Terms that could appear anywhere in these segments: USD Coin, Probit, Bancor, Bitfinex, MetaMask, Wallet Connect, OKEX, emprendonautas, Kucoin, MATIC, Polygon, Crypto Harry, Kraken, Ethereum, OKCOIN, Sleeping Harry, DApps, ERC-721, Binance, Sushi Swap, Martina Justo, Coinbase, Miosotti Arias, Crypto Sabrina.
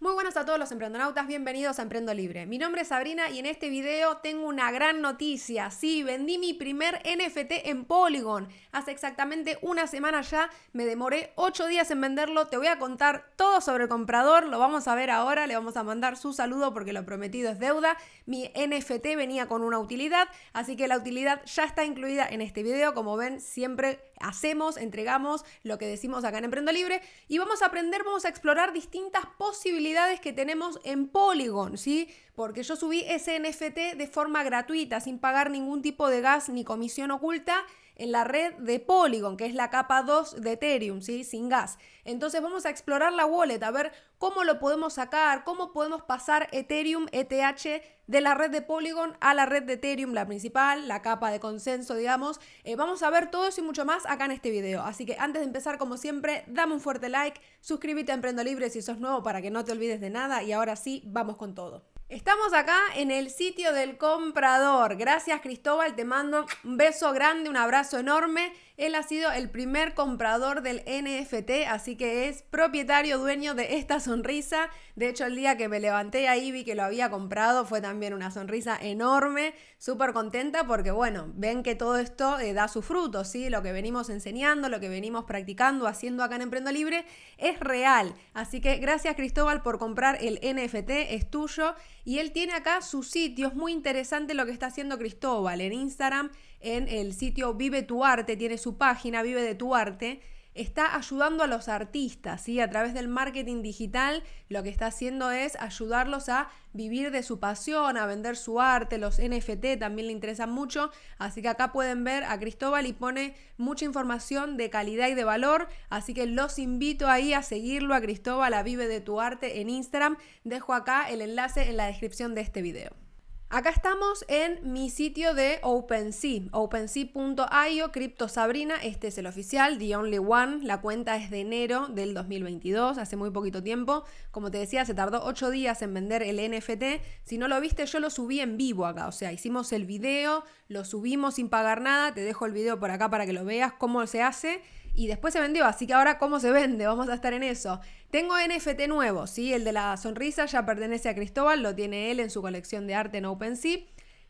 Muy buenas a todos los emprendonautas, bienvenidos a Emprendo Libre. Mi nombre es Sabrina y en este video tengo una gran noticia. Sí, vendí mi primer NFT en Polygon. Hace exactamente una semana ya, me demoré 8 días en venderlo. Te voy a contar todo sobre el comprador, lo vamos a ver ahora, le vamos a mandar su saludo porque lo prometido es deuda. Mi NFT venía con una utilidad, así que la utilidad ya está incluida en este video. Como ven, siempre hacemos, entregamos lo que decimos acá en Emprendo Libre y vamos a aprender, vamos a explorar distintas posibilidades que tenemos en Polygon, ¿sí? Porque yo subí ese NFT de forma gratuita, sin pagar ningún tipo de gas ni comisión oculta en la red de Polygon, que es la capa 2 de Ethereum, ¿sí? Sin gas. Entonces vamos a explorar la wallet, a ver cómo lo podemos sacar, cómo podemos pasar Ethereum, ETH, de la red de Polygon a la red de Ethereum, la principal, la capa de consenso, digamos. Vamos a ver todo eso y mucho más acá en este video. Así que antes de empezar, como siempre, dame un fuerte like, suscríbete a Emprendo Libre si sos nuevo para que no te olvides de nada y ahora sí, vamos con todo. Estamos acá en el sitio del comprador. Gracias, Cristóbal, te mando un beso grande, un abrazo enorme. Él ha sido el primer comprador del NFT, así que es propietario, dueño de esta sonrisa. De hecho, el día que me levanté ahí vi que lo había comprado, fue también una sonrisa enorme, súper contenta porque, bueno, ven que todo esto da sus frutos, ¿sí? Lo que venimos enseñando, lo que venimos practicando, haciendo acá en Emprendo Libre es real. Así que gracias, Cristóbal, por comprar el NFT, es tuyo. Y él tiene acá su sitio, es muy interesante lo que está haciendo Cristóbal en Instagram. En el sitio Vive tu Arte, tiene su página Vive de tu Arte, está ayudando a los artistas, ¿sí? A través del marketing digital lo que está haciendo es ayudarlos a vivir de su pasión, a vender su arte. Los NFT también le interesan mucho, así que acá pueden ver a Cristóbal y pone mucha información de calidad y de valor, así que los invito ahí a seguirlo a Cristóbal, a Vive de tu Arte en Instagram. Dejo acá el enlace en la descripción de este video. Acá estamos en mi sitio de OpenSea, OpenSea.io, Crypto Sabrina. Este es el oficial, The Only One. La cuenta es de enero del 2022, hace muy poquito tiempo. Como te decía, se tardó 8 días en vender el NFT. Si no lo viste, yo lo subí en vivo acá. O sea, hicimos el video, lo subimos sin pagar nada. Te dejo el video por acá para que lo veas cómo se hace. Y después se vendió, así que ahora cómo se vende, vamos a estar en eso. Tengo NFT nuevo, ¿sí? El de la sonrisa ya pertenece a Cristóbal, lo tiene él en su colección de arte en OpenSea.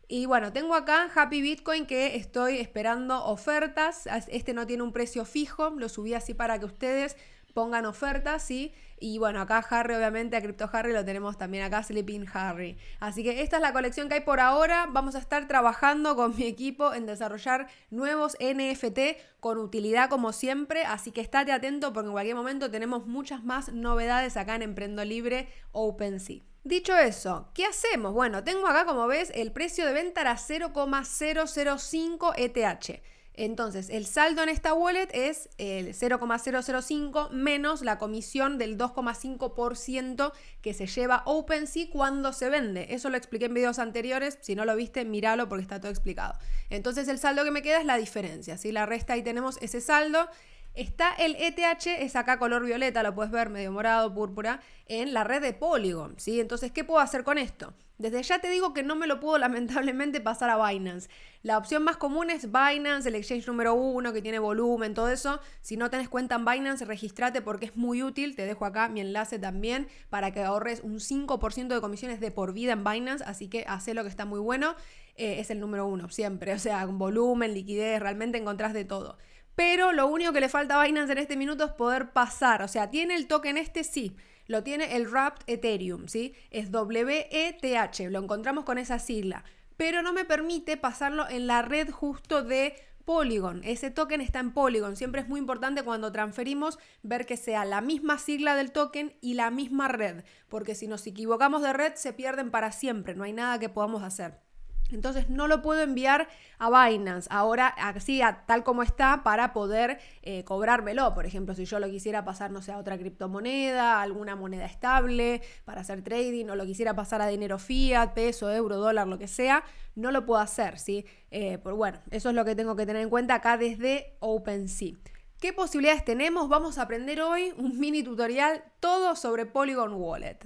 Y bueno, tengo acá Happy Bitcoin que estoy esperando ofertas. Este no tiene un precio fijo, lo subí así para que ustedes pongan ofertas, ¿sí? Y bueno, acá Harry, obviamente, a Crypto Harry lo tenemos también acá, Sleeping Harry. Así que esta es la colección que hay por ahora. Vamos a estar trabajando con mi equipo en desarrollar nuevos NFT con utilidad como siempre. Así que estate atento porque en cualquier momento tenemos muchas más novedades acá en Emprendo Libre OpenSea. Dicho eso, ¿qué hacemos? Bueno, tengo acá, como ves, el precio de venta era 0,005 ETH. Entonces, el saldo en esta wallet es el 0,005 menos la comisión del 2,5% que se lleva OpenSea cuando se vende. Eso lo expliqué en videos anteriores. Si no lo viste, míralo porque está todo explicado. Entonces, el saldo que me queda es la diferencia, ¿sí? La resta, ahí tenemos ese saldo. Está el ETH, es acá color violeta, lo puedes ver medio morado, púrpura, en la red de Polygon, ¿sí? Entonces, ¿qué puedo hacer con esto? Desde ya te digo que no me lo puedo lamentablemente pasar a Binance. La opción más común es Binance, el exchange número 1 que tiene volumen, todo eso. Si no tenés cuenta en Binance, registrate porque es muy útil. Te dejo acá mi enlace también para que ahorres un 5% de comisiones de por vida en Binance. Así que hacé lo que está muy bueno. Es el número 1 siempre, o sea, con volumen, liquidez, realmente encontrás de todo. Pero lo único que le falta a Binance en este minuto es poder pasar. O sea, tiene el token este, sí. Lo tiene el Wrapped Ethereum, ¿sí? Es WETH, lo encontramos con esa sigla. Pero no me permite pasarlo en la red justo de Polygon. Ese token está en Polygon. Siempre es muy importante cuando transferimos ver que sea la misma sigla del token y la misma red. Porque si nos equivocamos de red, se pierden para siempre. No hay nada que podamos hacer. Entonces no lo puedo enviar a Binance ahora así tal como está para poder cobrármelo. Por ejemplo, si yo lo quisiera pasar, no sé, a otra criptomoneda, alguna moneda estable para hacer trading, o lo quisiera pasar a dinero fiat, peso, euro, dólar, lo que sea, no lo puedo hacer, ¿sí? Pero bueno, eso es lo que tengo que tener en cuenta acá desde OpenSea. ¿Qué posibilidades tenemos? Vamos a aprender hoy un mini tutorial todo sobre Polygon Wallet.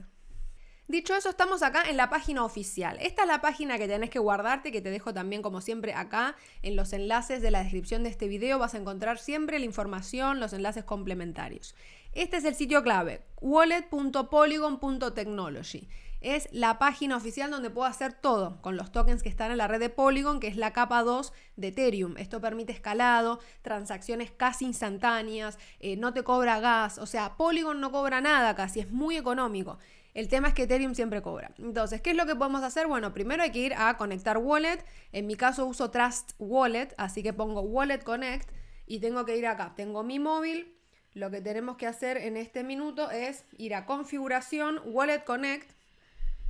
Dicho eso, estamos acá en la página oficial. Esta es la página que tenés que guardarte, que te dejo también como siempre acá en los enlaces de la descripción de este video. Vas a encontrar siempre la información, los enlaces complementarios. Este es el sitio clave, wallet.polygon.technology. Es la página oficial donde puedo hacer todo con los tokens que están en la red de Polygon, que es la capa 2 de Ethereum. Esto permite escalado, transacciones casi instantáneas, no te cobra gas. O sea, Polygon no cobra nada casi, es muy económico. El tema es que Ethereum siempre cobra. Entonces, ¿qué es lo que podemos hacer? Bueno, primero hay que ir a conectar wallet. En mi caso uso Trust Wallet, así que pongo Wallet Connect y tengo que ir acá. Tengo mi móvil. Lo que tenemos que hacer en este minuto es ir a configuración, Wallet Connect.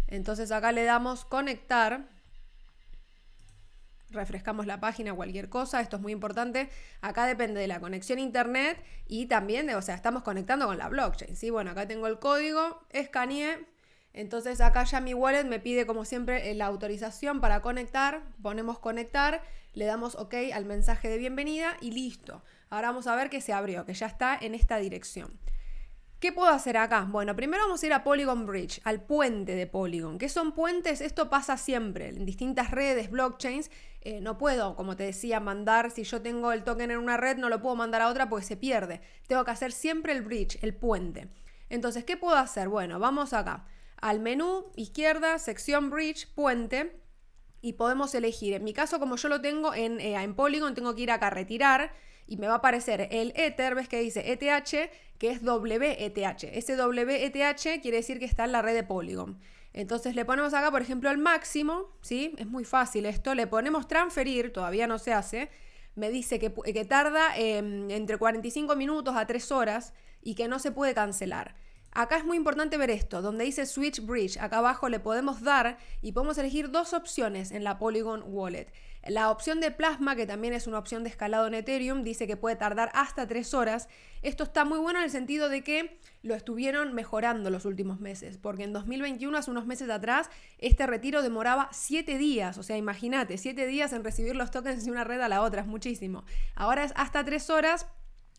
Entonces acá le damos conectar, refrescamos la página, cualquier cosa, esto es muy importante. Acá depende de la conexión a internet y también de, o sea, estamos conectando con la blockchain, ¿sí? Bueno, acá tengo el código, escaneé, entonces acá ya mi wallet me pide como siempre la autorización para conectar, ponemos conectar, le damos OK al mensaje de bienvenida y listo. Ahora vamos a ver que se abrió, que ya está en esta dirección. ¿Qué puedo hacer acá? Bueno, primero vamos a ir a Polygon Bridge, al puente de Polygon. ¿Qué son puentes? Esto pasa siempre en distintas redes, blockchains. No puedo, como te decía, mandar, si yo tengo el token en una red, no lo puedo mandar a otra porque se pierde. Tengo que hacer siempre el bridge, el puente. Entonces, ¿qué puedo hacer? Bueno, vamos acá al menú, izquierda, sección bridge, puente, y podemos elegir. En mi caso, como yo lo tengo en Polygon, tengo que ir acá a retirar. Y me va a aparecer el Ether, ves que dice ETH, que es WETH. Ese WETH quiere decir que está en la red de Polygon. Entonces le ponemos acá, por ejemplo, al máximo, ¿sí? Es muy fácil esto. Le ponemos transferir, todavía no se hace. Me dice que tarda entre 45 minutos a 3 horas y que no se puede cancelar. Acá es muy importante ver esto, donde dice Switch Bridge, acá abajo le podemos dar y podemos elegir dos opciones en la Polygon Wallet. La opción de Plasma, que también es una opción de escalado en Ethereum, dice que puede tardar hasta 3 horas. Esto está muy bueno en el sentido de que lo estuvieron mejorando los últimos meses, porque en 2021, hace unos meses atrás, este retiro demoraba 7 días. O sea, imagínate, 7 días en recibir los tokens de una red a la otra, es muchísimo. Ahora es hasta 3 horas.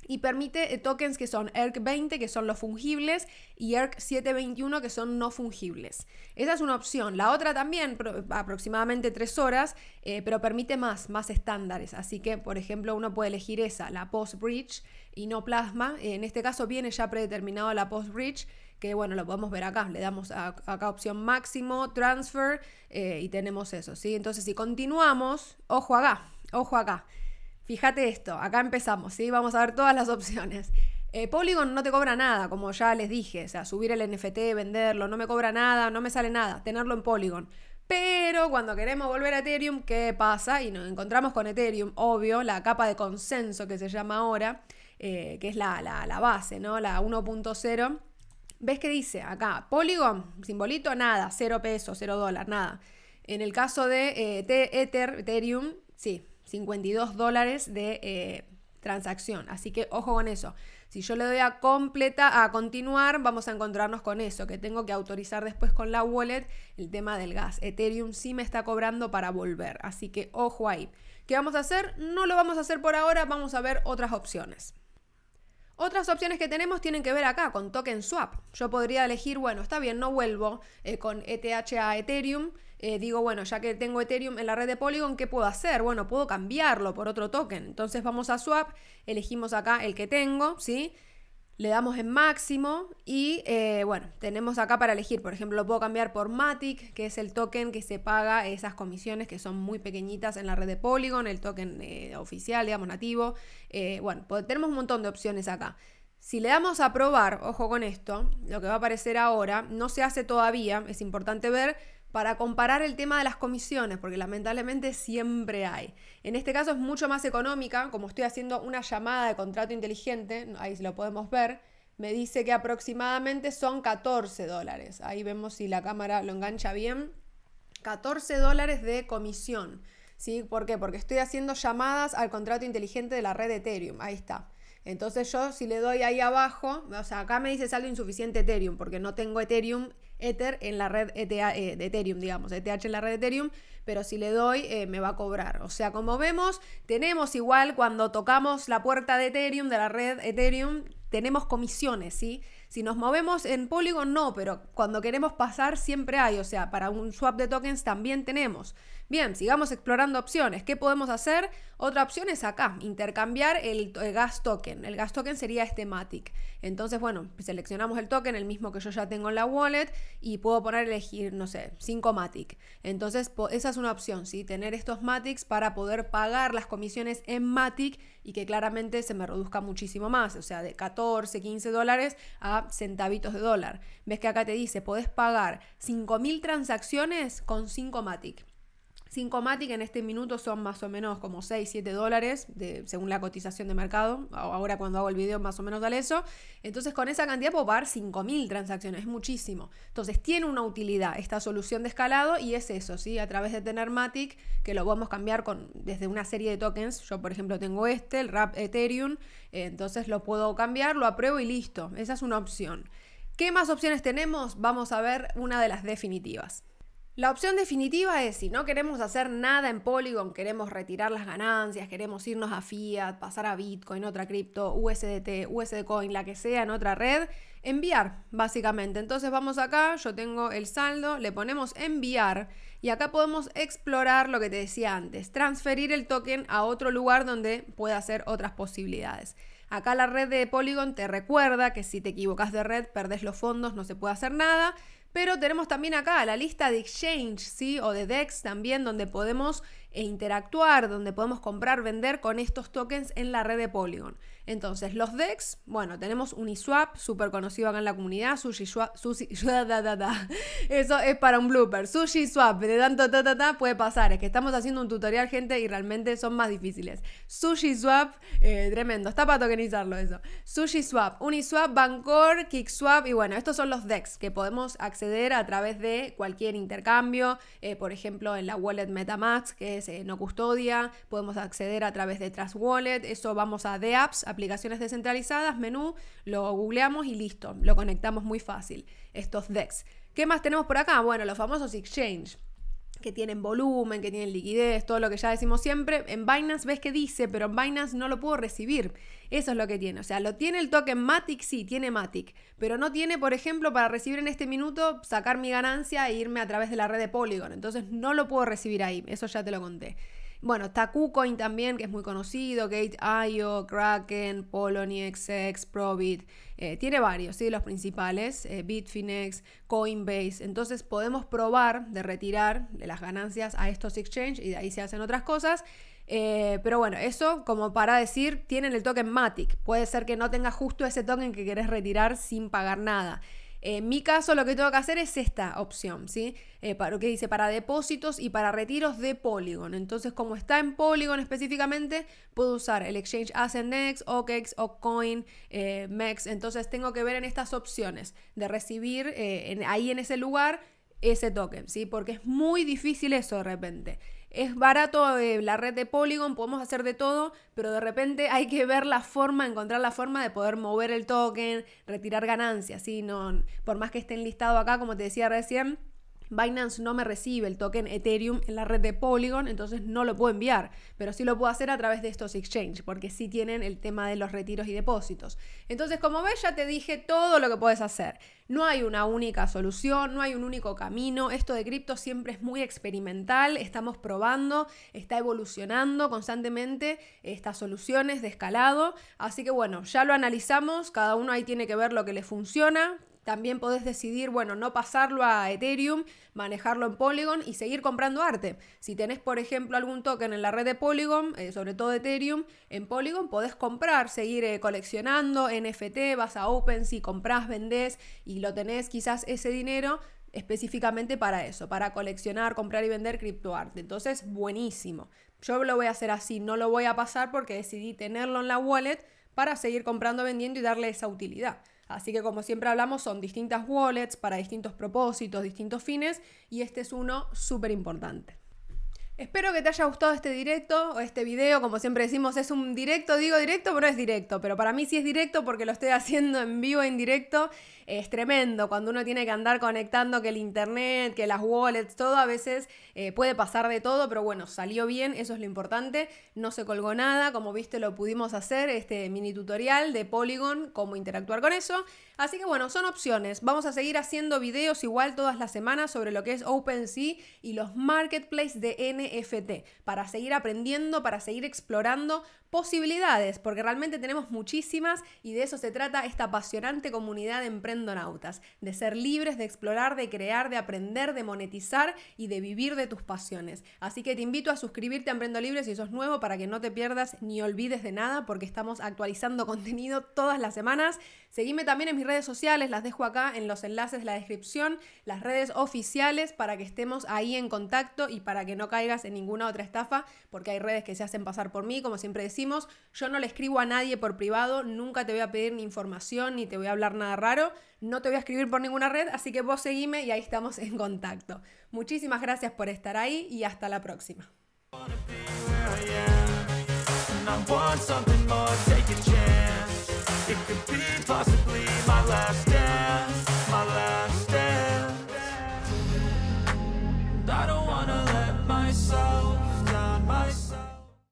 Y permite tokens que son ERC-20, que son los fungibles, y ERC-721, que son no fungibles. Esa es una opción. La otra también, aproximadamente 3 horas, pero permite más estándares. Así que, por ejemplo, uno puede elegir esa, la PoS-Bridge y no Plasma. En este caso viene ya predeterminado la PoS-Bridge, que bueno, lo podemos ver acá. Le damos acá opción máximo, transfer, y tenemos eso, ¿sí? Entonces, si continuamos, ojo acá, ojo acá. Fíjate esto, acá empezamos, ¿sí? Vamos a ver todas las opciones. Polygon no te cobra nada, como ya les dije. O sea, subir el NFT, venderlo, no me cobra nada, no me sale nada, tenerlo en Polygon. Pero cuando queremos volver a Ethereum, ¿qué pasa? Y nos encontramos con Ethereum, obvio, la capa de consenso que se llama ahora, que es la base, ¿no? La 1.0. ¿Ves qué dice? Acá, Polygon, simbolito, nada, 0 pesos, 0 dólares, nada. En el caso de Ethereum, sí. 52 dólares de transacción, así que ojo con eso. Si yo le doy a completa, a continuar, vamos a encontrarnos con eso, que tengo que autorizar después con la wallet el tema del gas. Ethereum sí me está cobrando para volver, así que ojo ahí. ¿Qué vamos a hacer? No lo vamos a hacer por ahora, vamos a ver otras opciones. Otras opciones que tenemos tienen que ver acá con token swap. Yo podría elegir, bueno, está bien, no vuelvo con ETH a Ethereum. Digo, bueno, ya que tengo Ethereum en la red de Polygon, ¿qué puedo hacer? Bueno, puedo cambiarlo por otro token. Entonces vamos a swap, elegimos acá el que tengo, ¿sí? Le damos en máximo y, bueno, tenemos acá para elegir. Por ejemplo, lo puedo cambiar por MATIC, que es el token que se paga esas comisiones que son muy pequeñitas en la red de Polygon, el token oficial, digamos, nativo. Bueno, tenemos un montón de opciones acá. Si le damos a probar, ojo con esto, lo que va a aparecer ahora, no se hace todavía, es importante ver, para comparar el tema de las comisiones, porque lamentablemente siempre hay. En este caso es mucho más económica, como estoy haciendo una llamada de contrato inteligente, ahí lo podemos ver, me dice que aproximadamente son 14 dólares. Ahí vemos si la cámara lo engancha bien. 14 dólares de comisión, ¿sí? ¿Por qué? Porque estoy haciendo llamadas al contrato inteligente de la red de Ethereum, ahí está. Entonces yo si le doy ahí abajo, o sea, acá me dice saldo insuficiente Ethereum, porque no tengo Ether en la red de Ethereum, digamos, ETH en la red de Ethereum, pero si le doy me va a cobrar. O sea, como vemos, tenemos igual cuando tocamos la puerta de Ethereum, de la red Ethereum, tenemos comisiones, ¿sí? Si nos movemos en Polygon no, pero cuando queremos pasar siempre hay, o sea, para un swap de tokens también tenemos. Bien, sigamos explorando opciones. ¿Qué podemos hacer? Otra opción es acá, intercambiar el gas token. El gas token sería este MATIC. Entonces, bueno, seleccionamos el token, el mismo que yo ya tengo en la wallet, y puedo poner, elegir, no sé, 5 MATIC. Entonces, esa es una opción, ¿sí? Tener estos MATICs para poder pagar las comisiones en MATIC y que claramente se me reduzca muchísimo más, o sea, de 14, 15 dólares a centavitos de dólar. Ves que acá te dice, podés pagar 5.000 transacciones con 5 MATIC. 5 MATIC en este minuto son más o menos como 6, 7 dólares, según la cotización de mercado. Ahora cuando hago el video más o menos sale eso. Entonces con esa cantidad puedo pagar 5.000 transacciones, es muchísimo. Entonces tiene una utilidad esta solución de escalado y es eso, ¿sí? A través de tener MATIC, que lo podemos cambiar desde una serie de tokens. Yo por ejemplo tengo el RAP Ethereum, entonces lo puedo cambiar, lo apruebo y listo. Esa es una opción. ¿Qué más opciones tenemos? Vamos a ver una de las definitivas. La opción definitiva es, si no queremos hacer nada en Polygon, queremos retirar las ganancias, queremos irnos a fiat, pasar a Bitcoin, otra cripto, USDT, USD Coin, la que sea, en otra red, enviar, básicamente. Entonces vamos acá, yo tengo el saldo, le ponemos enviar y acá podemos explorar lo que te decía antes, transferir el token a otro lugar donde pueda hacer otras posibilidades. Acá la red de Polygon te recuerda que si te equivocas de red, perdés los fondos, no se puede hacer nada. Pero tenemos también acá la lista de exchange, ¿sí? O de DEX también, donde podemos interactuar, donde podemos comprar, vender con estos tokens en la red de Polygon. Entonces, los DEX, bueno, tenemos Uniswap, súper conocido acá en la comunidad, eso es para un blooper, Sushi Swap, de tanto puede pasar, es que estamos haciendo un tutorial, gente, y realmente son más difíciles. Sushi Swap, tremendo, está para tokenizarlo eso. Sushi Swap, Uniswap, Bancor, Kick Swap, y bueno, estos son los DEX que podemos acceder a través de cualquier intercambio, por ejemplo, en la wallet Metamask, que es no custodia, podemos acceder a través de Trust Wallet, eso vamos a DApps, aplicaciones descentralizadas, menú, lo googleamos y listo, lo conectamos muy fácil, estos DEX. ¿Qué más tenemos por acá? Bueno, los famosos exchange, que tienen volumen, que tienen liquidez, todo lo que ya decimos siempre. En Binance ves que dice, pero en Binance no lo puedo recibir. Eso es lo que tiene, o sea, lo tiene el token MATIC, sí, tiene MATIC, pero no tiene, por ejemplo, para recibir en este minuto, sacar mi ganancia e irme a través de la red de Polygon, entonces no lo puedo recibir ahí, eso ya te lo conté. Bueno, está Kucoin también, que es muy conocido, GateIO, Kraken, Poloniex, Probit, tiene varios, ¿sí? Los principales, Bitfinex, Coinbase. Entonces podemos probar de retirar las ganancias a estos exchange y de ahí se hacen otras cosas. Pero bueno, eso como para decir, tienen el token MATIC. Puede ser que no tenga justo ese token que querés retirar sin pagar nada. En mi caso lo que tengo que hacer es esta opción, ¿sí? Para, que dice para depósitos y para retiros de Polygon. Entonces, como está en Polygon específicamente, puedo usar el exchange Ascendex, OKEx, OKCoin, MEX. Entonces tengo que ver en estas opciones de recibir ahí en ese lugar ese token, ¿sí? Porque es muy difícil eso de repente. Es barato la red de Polygon, podemos hacer de todo, pero de repente hay que ver la forma, encontrar la forma de poder mover el token, retirar ganancias, ¿sí? No, por más que esté enlistado acá, como te decía recién, Binance no me recibe el token Ethereum en la red de Polygon, entonces no lo puedo enviar, pero sí lo puedo hacer a través de estos exchanges, porque sí tienen el tema de los retiros y depósitos. Entonces, como ves, ya te dije todo lo que puedes hacer. No hay una única solución, no hay un único camino. Esto de cripto siempre es muy experimental, estamos probando, está evolucionando constantemente estas soluciones de escalado. Así que bueno, ya lo analizamos, cada uno ahí tiene que ver lo que le funciona. También podés decidir, bueno, no pasarlo a Ethereum, manejarlo en Polygon y seguir comprando arte. Si tenés, por ejemplo, algún token en la red de Polygon, sobre todo Ethereum, en Polygon podés comprar, seguir coleccionando, NFT, vas a OpenSea, comprás, vendés y lo tenés quizás ese dinero específicamente para eso, para coleccionar, comprar y vender criptoarte. Entonces, buenísimo. Yo lo voy a hacer así, no lo voy a pasar porque decidí tenerlo en la wallet para seguir comprando, vendiendo y darle esa utilidad. Así que como siempre hablamos, son distintas wallets para distintos propósitos, distintos fines y este es uno súper importante. Espero que te haya gustado este directo o este video. Como siempre decimos, es un directo, digo directo, pero no es directo. Pero para mí sí es directo porque lo estoy haciendo en vivo, en directo. Es tremendo cuando uno tiene que andar conectando, que el internet, que las wallets, todo. A veces puede pasar de todo, pero bueno, salió bien, eso es lo importante. No se colgó nada, como viste lo pudimos hacer, este mini tutorial de Polygon, cómo interactuar con eso. Así que bueno, son opciones. Vamos a seguir haciendo videos igual todas las semanas sobre lo que es OpenSea y los marketplaces de NFT, para seguir aprendiendo, para seguir explorando posibilidades, porque realmente tenemos muchísimas y de eso se trata esta apasionante comunidad de emprendonautas, de ser libres, de explorar, de crear, de aprender, de monetizar y de vivir de tus pasiones. Así que te invito a suscribirte a Emprendo Libre si sos nuevo, para que no te pierdas ni olvides de nada, porque estamos actualizando contenido todas las semanas. Seguime también en mis redes sociales, las dejo acá en los enlaces de la descripción, las redes oficiales, para que estemos ahí en contacto y para que no caigas en ninguna otra estafa, porque hay redes que se hacen pasar por mí, como siempre decimos. Yo no le escribo a nadie por privado, nunca te voy a pedir ni información, ni te voy a hablar nada raro, no te voy a escribir por ninguna red, así que vos seguime y ahí estamos en contacto. Muchísimas gracias por estar ahí y hasta la próxima.